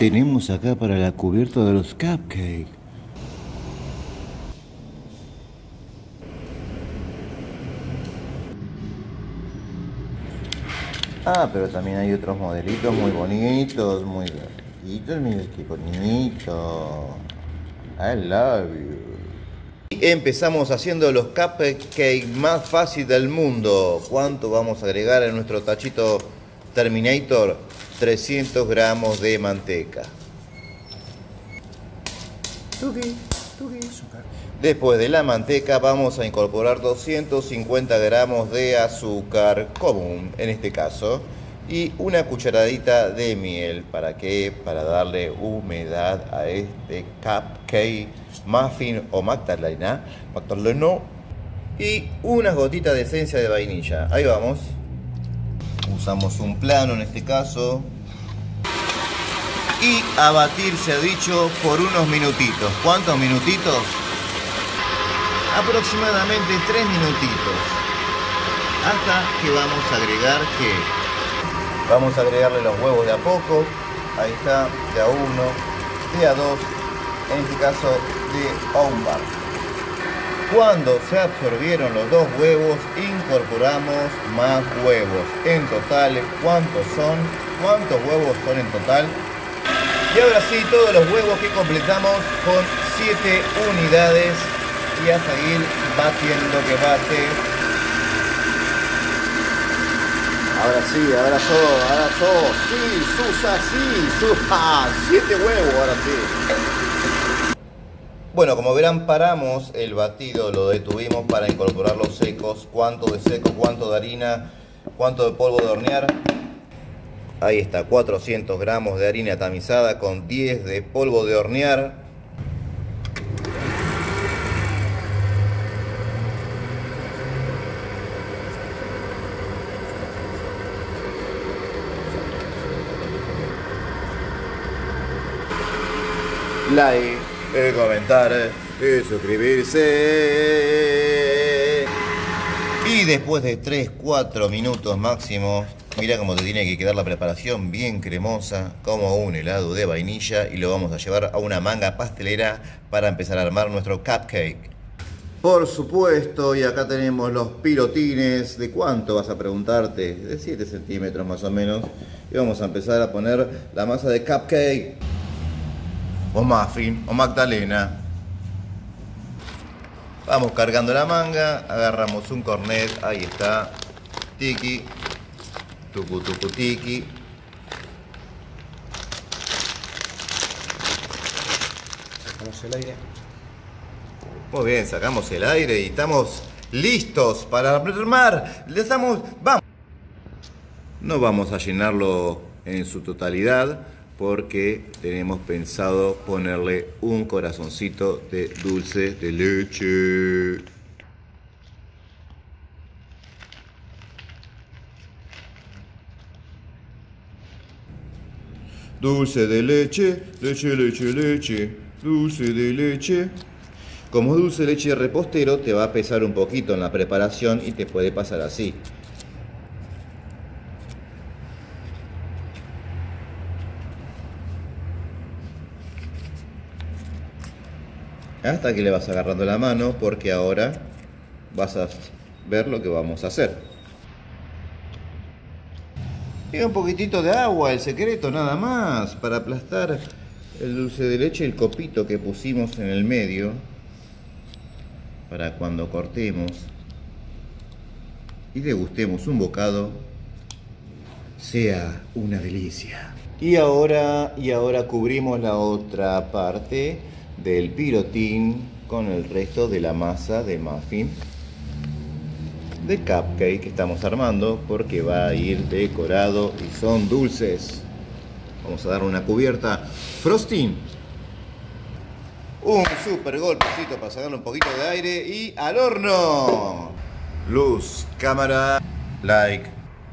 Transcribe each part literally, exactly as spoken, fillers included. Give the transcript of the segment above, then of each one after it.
tenemos acá para la cubierta de los cupcakes? Ah, pero también hay otros modelitos muy bonitos, muy bonitos, miren qué bonito. I love you. Empezamos haciendo los cupcakes más fácil del mundo. ¿Cuánto vamos a agregar en nuestro tachito Terminator? trescientos gramos de manteca. Después de la manteca vamos a incorporar doscientos cincuenta gramos de azúcar común, en este caso, y una cucharadita de miel. ¿Para qué? Para darle humedad a este cupcake, muffin o magdalena, magdaleno, y unas gotitas de esencia de vainilla. Ahí vamos. Usamos un plano en este caso. Y a batir, se ha dicho, por unos minutitos. ¿Cuántos minutitos? Aproximadamente tres minutitos, hasta que vamos a agregar que vamos a agregarle los huevos de a poco. Ahí está, de a uno, de a dos, en este caso de a un bar. Cuando se absorbieron los dos huevos, incorporamos más huevos. En total, ¿cuántos son? ¿Cuántos huevos son en total? Y ahora sí, todos los huevos que completamos con siete unidades. Y a seguir batiendo, que bate. Ahora sí, ahora todo, ahora todo. Sí, Susa, sí, Susa. Siete huevos, ahora sí. Bueno, como verán, paramos el batido, lo detuvimos para incorporar los secos. Cuánto de seco, cuánto de harina, cuánto de polvo de hornear. Ahí está, cuatrocientos gramos de harina tamizada con diez de polvo de hornear. Like, eh, comentar eh, y suscribirse. Y después de tres cuatro minutos máximo, mira cómo te tiene que quedar la preparación bien cremosa, como un helado de vainilla, y lo vamos a llevar a una manga pastelera para empezar a armar nuestro cupcake. Por supuesto, y acá tenemos los pirotines. ¿De cuánto vas a preguntarte? De siete centímetros más o menos. Y vamos a empezar a poner la masa de cupcake, o muffin, o magdalena. Vamos cargando la manga, agarramos un cornet, ahí está, tiki, tucu tucu tiki. Sacamos el aire. Muy bien, sacamos el aire y estamos listos para armar. Le damos, vamos. No vamos a llenarlo en su totalidad, porque tenemos pensado ponerle un corazoncito de dulce de leche. Dulce de leche, leche, leche, leche, dulce de leche. Como es dulce de leche repostero, te va a pesar un poquito en la preparación y te puede pasar así. Hasta que le vas agarrando la mano, porque ahora vas a ver lo que vamos a hacer. Y un poquitito de agua, el secreto nada más, para aplastar el dulce de leche, el copito que pusimos en el medio, para cuando cortemos y degustemos un bocado, sea una delicia. Y ahora, y ahora cubrimos la otra parte del pirotín con el resto de la masa de muffin de cupcake que estamos armando, porque va a ir decorado y son dulces. Vamos a dar una cubierta frosting, un super golpecito para sacarle un poquito de aire, y al horno. Luz, cámara, like,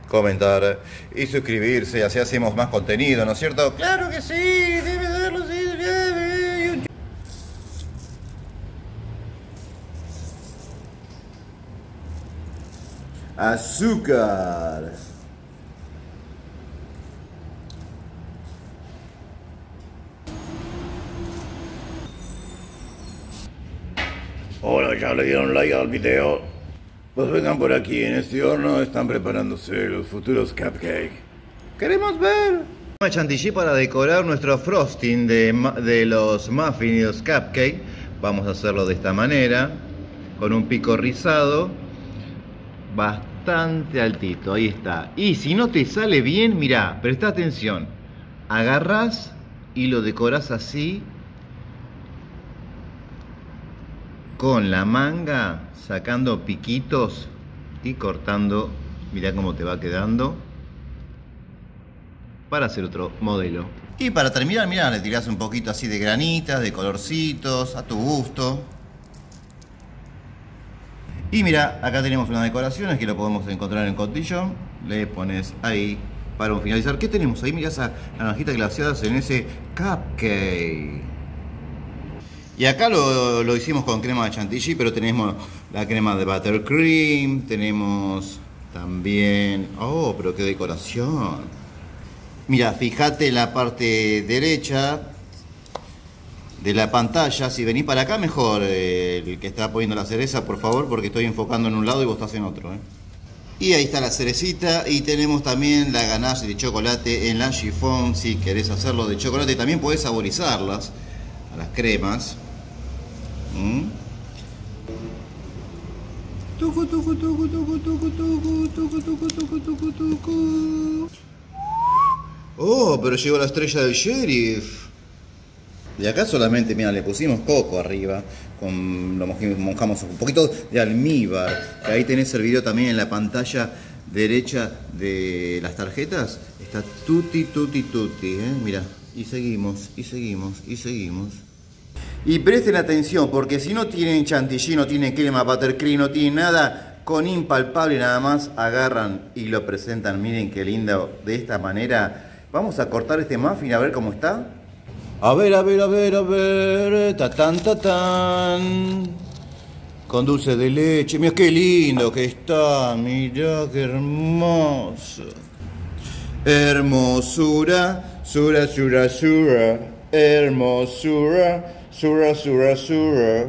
comentar y suscribirse, así hacemos más contenido, ¿no es cierto? Claro que sí, debe darlo, sí. Azúcar. Hola, ya le dieron like al video. Pues vengan por aquí, en este horno están preparándose los futuros cupcakes. ¡Queremos ver! Una chantilly para decorar nuestro frosting de, de los muffins y los cupcakes. Vamos a hacerlo de esta manera, con un pico rizado. Bastante altito, ahí está. Y si no te sale bien, mirá, presta atención. Agarrás y lo decorás así. Con la manga, sacando piquitos y cortando. Mirá cómo te va quedando. Para hacer otro modelo. Y para terminar, mirá, le tirás un poquito así de granitas, de colorcitos, a tu gusto. Y mirá, acá tenemos unas decoraciones que lo podemos encontrar en cotillón. Le pones ahí para un finalizar. ¿Qué tenemos ahí? Mirá esas naranjitas glaseadas en ese cupcake. Y acá lo, lo hicimos con crema de chantilly, pero tenemos la crema de buttercream, tenemos también... ¡Oh, pero qué decoración! Mira, fíjate la parte derecha de la pantalla. Si venís para acá, mejor eh, el que está poniendo la cereza, por favor, porque estoy enfocando en un lado y vos estás en otro. ¿eh? Y ahí está la cerecita y tenemos también la ganache de chocolate en la chiffon, si querés hacerlo de chocolate. También podés saborizarlas, a las cremas. Oh, pero llegó la estrella del sheriff. Y acá solamente, mira, le pusimos coco arriba, con, lo mojamos un poquito de almíbar. Ahí tenés el video también en la pantalla derecha de las tarjetas. Está tutti, tutti, tutti, ¿eh? Mira, y seguimos, y seguimos, y seguimos. Y presten atención, porque si no tienen chantilly, no tienen crema, buttercream, no tienen nada, con impalpable nada más agarran y lo presentan. Miren qué lindo, de esta manera. Vamos a cortar este muffin a ver cómo está. A ver, a ver, a ver, a ver, tatán, tatán. Con dulce de leche, mirá qué lindo que está, mirá qué hermoso. Hermosura, sura, sura, sura. Hermosura, sura, sura, sura.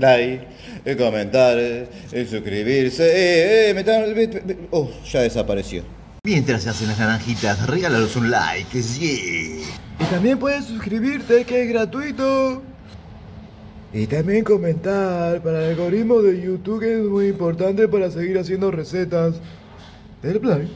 Like, comentar, suscribirse. Eh, eh, metan. Oh, ya desapareció. Mientras se hacen las naranjitas, regálalos un like, sí. Y también puedes suscribirte, que es gratuito. Y también comentar. Para el algoritmo de YouTube, que es muy importante para seguir haciendo recetas. Del plan.